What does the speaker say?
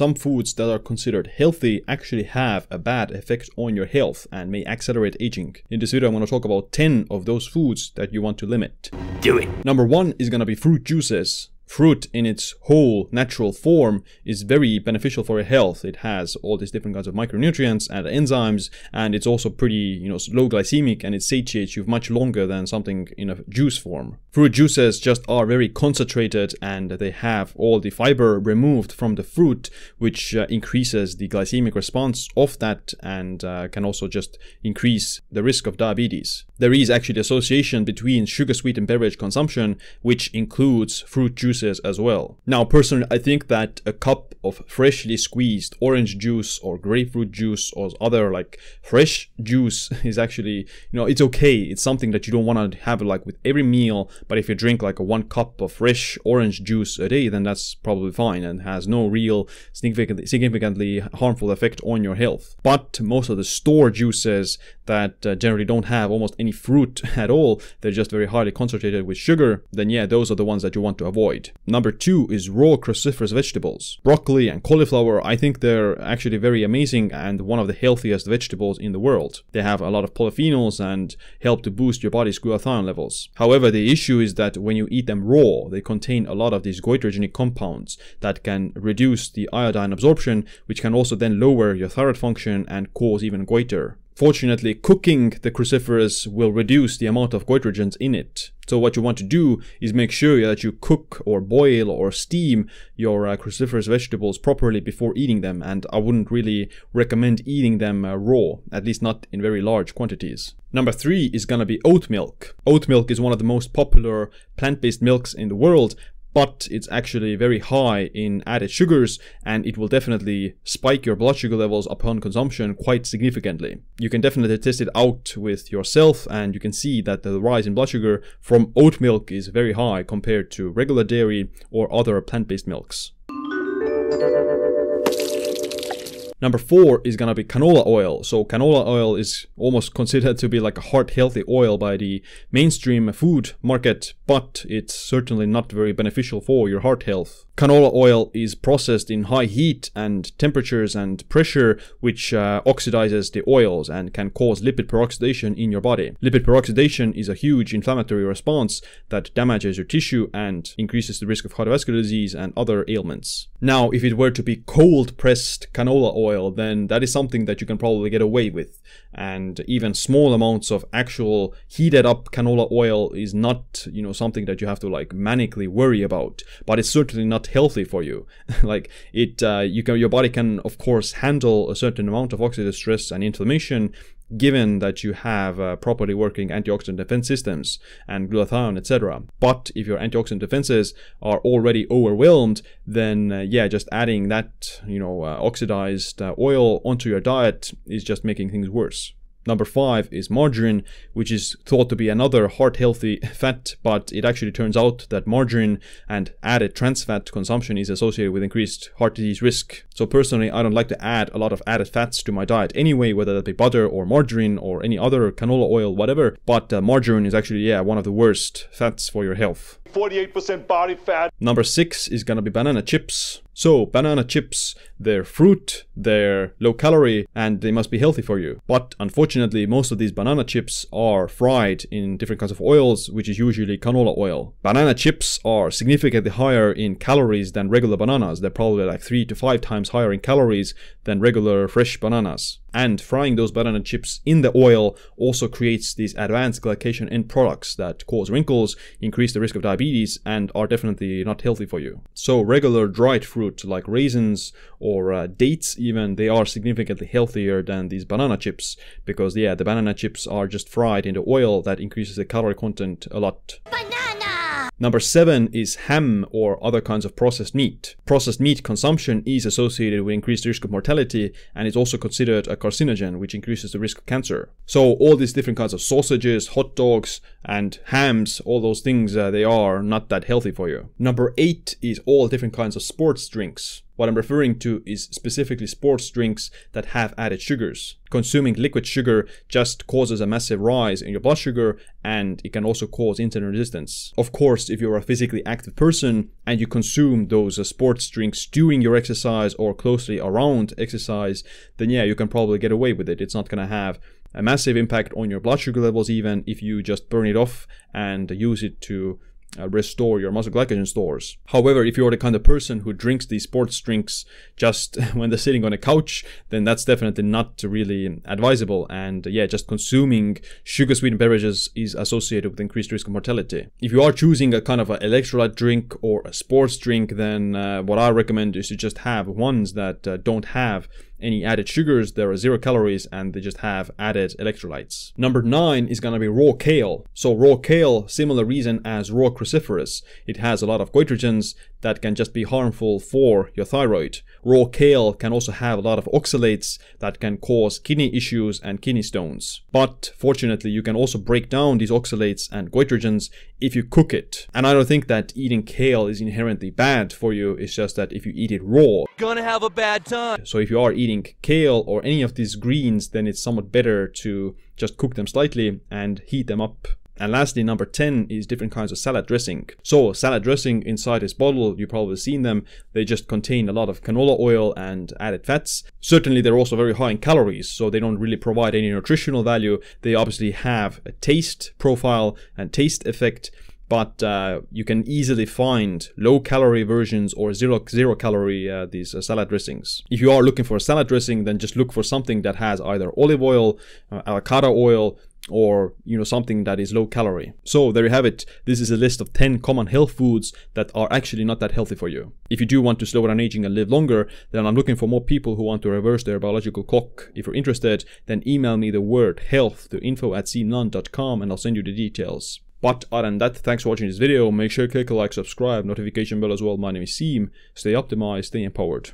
Some foods that are considered healthy actually have a bad effect on your health and may accelerate aging. In this video, I'm going to talk about 10 of those foods that you want to limit. Do it! Number one is going to be fruit juices. Fruit in its whole natural form is very beneficial for your health. It has all these different kinds of micronutrients and enzymes, and it's also pretty, low glycemic, and it satiates you much longer than something in a juice form. Fruit juices just are very concentrated, and they have all the fiber removed from the fruit, which increases the glycemic response of that, and can also just increase the risk of diabetes. There is actually the association between sugar-sweetened beverage consumption, which includes fruit juice as well. Now, personally, I think that a cup of freshly squeezed orange juice or grapefruit juice or other fresh juice is actually, it's okay. It's something that you don't want to have with every meal, but if you drink a 1 cup of fresh orange juice a day, then that's probably fine and has no real significantly harmful effect on your health. But most of the store juices that generally don't have almost any fruit at all, they're just very highly concentrated with sugar, then yeah, those are the ones that you want to avoid. Number two is raw cruciferous vegetables. Broccoli and cauliflower, I think they're actually very amazing and one of the healthiest vegetables in the world. They have a lot of polyphenols and help to boost your body's glutathione levels. However, the issue is that when you eat them raw, they contain a lot of these goitrogenic compounds that can reduce the iodine absorption, which can also then lower your thyroid function and cause even goiter. Fortunately, cooking the cruciferous will reduce the amount of goitrogens in it. So what you want to do is make sure that you cook or boil or steam your cruciferous vegetables properly before eating them, and I wouldn't really recommend eating them raw, at least not in very large quantities. Number three is gonna be oat milk. Oat milk is one of the most popular plant-based milks in the world, but it's actually very high in added sugars, and it will definitely spike your blood sugar levels upon consumption quite significantly. You can definitely test it out with yourself, and you can see that the rise in blood sugar from oat milk is very high compared to regular dairy or other plant-based milks. Number four is gonna be canola oil. So canola oil is almost considered to be a heart-healthy oil by the mainstream food market, but it's certainly not very beneficial for your heart health. Canola oil is processed in high heat and temperatures and pressure, which oxidizes the oils and can cause lipid peroxidation in your body. Lipid peroxidation is a huge inflammatory response that damages your tissue and increases the risk of cardiovascular disease and other ailments. Now, if it were to be cold-pressed canola oil, then that is something that you can probably get away with. And even small amounts of actual heated up canola oil is not, something that you have to manically worry about, but it's certainly not healthy for you. Your body can of course handle a certain amount of oxidative stress and inflammation, given that you have properly working antioxidant defense systems and glutathione, etc. But if your antioxidant defenses are already overwhelmed, then just adding that oxidized oil onto your diet is just making things worse. Number five is margarine, which is thought to be another heart-healthy fat, but it actually turns out that margarine and added trans fat consumption is associated with increased heart disease risk. So personally, I don't like to add a lot of added fats to my diet anyway, whether that be butter or margarine or any other canola oil, whatever. But margarine is actually, one of the worst fats for your health. 48% body fat. Number six is gonna be banana chips. So banana chips, they're fruit, they're low calorie, and they must be healthy for you. But unfortunately, most of these banana chips are fried in different kinds of oils, which is usually canola oil. Banana chips are significantly higher in calories than regular bananas. They're probably 3 to 5 times higher in calories than regular fresh bananas. And frying those banana chips in the oil also creates these advanced glycation end products that cause wrinkles, increase the risk of diabetes, and are definitely not healthy for you. So regular dried fruit like raisins or dates even, they are significantly healthier than these banana chips, because the banana chips are just fried in the oil that increases the calorie content a lot. Banana! Number seven is ham or other kinds of processed meat. Processed meat consumption is associated with increased risk of mortality, and it's also considered a carcinogen, which increases the risk of cancer. So all these different kinds of sausages, hot dogs, and hams, all those things, they are not that healthy for you. Number eight is all different kinds of sports drinks. What I'm referring to is specifically sports drinks that have added sugars. Consuming liquid sugar just causes a massive rise in your blood sugar, and it can also cause insulin resistance. Of course, if you're a physically active person and you consume those sports drinks during your exercise or closely around exercise, then yeah, you can probably get away with it. It's not going to have a massive impact on your blood sugar levels, even if you just burn it off and use it to restore your muscle glycogen stores. However, if you're the kind of person who drinks these sports drinks just when they're sitting on a couch, then that's definitely not really advisable. And yeah, just consuming sugar-sweetened beverages is associated with increased risk of mortality. If you are choosing a kind of an electrolyte drink or a sports drink, then what I recommend is to just have ones that don't have any added sugars. There are 0 calories and they just have added electrolytes. Number 9 is going to be raw kale. So raw kale, similar reason as raw cruciferous. It has a lot of goitrogens that can just be harmful for your thyroid. Raw kale can also have a lot of oxalates that can cause kidney issues and kidney stones. But fortunately, you can also break down these oxalates and goitrogens if you cook it. And I don't think that eating kale is inherently bad for you. It's just that if you eat it raw, gonna have a bad time. So if you are eating kale or any of these greens, then it's somewhat better to just cook them slightly and heat them up. And lastly, number 10 is different kinds of salad dressing. So salad dressing inside this bottle, you've probably seen them. They just contain a lot of canola oil and added fats. Certainly, they're also very high in calories, so they don't really provide any nutritional value. They obviously have a taste profile and taste effect, but you can easily find low-calorie versions or zero-calorie these salad dressings. If you are looking for a salad dressing, then just look for something that has either olive oil, avocado oil, or something that is low calorie. So there you have it. This is a list of 10 common health foods that are actually not that healthy for you. If you do want to slow down aging and live longer, then I'm looking for more people who want to reverse their biological clock. If you're interested, then email me the word health to info@siimland.com and I'll send you the details. But other than that, thanks for watching this video. Make sure you click a like, subscribe, notification bell as well. My name is Siim. Stay optimized, stay empowered.